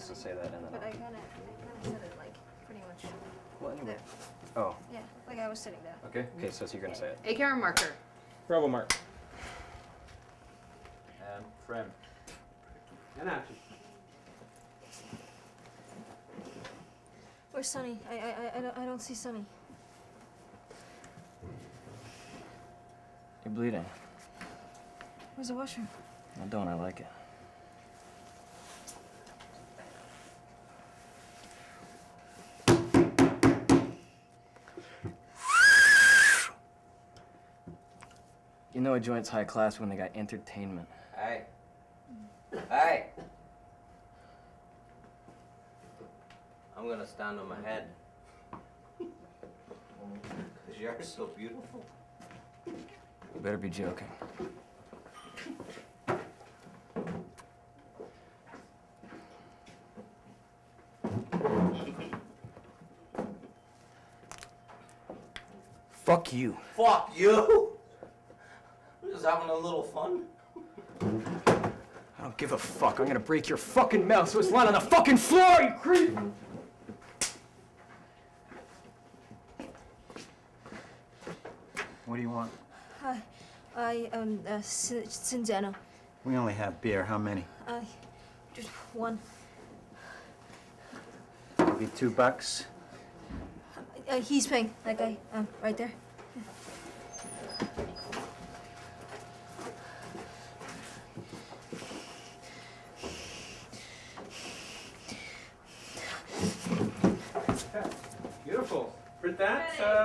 nice to say that. But I kind of said it like pretty much. Well, anyway. There. Oh. Yeah, like I was sitting there. Okay. Okay, so you're gonna say it. AKR marker. Robo mark. And friend. And action. Where's Sunny? I don't see Sunny. You're bleeding. Where's the washroom? I don't. I like it. You know a joint's high class when they got entertainment. Aye. Aye. I'm gonna stand on my head. Cause you are so beautiful. You better be joking. Fuck you. Fuck you? I'm just having a little fun. I don't give a fuck. I'm gonna break your fucking mouth so it's lying on the fucking floor, you creep! What do you want? Hi. Cinzano. We only have beer. How many? Just one. Maybe $2. He's paying. That guy, right there. Beautiful. For that.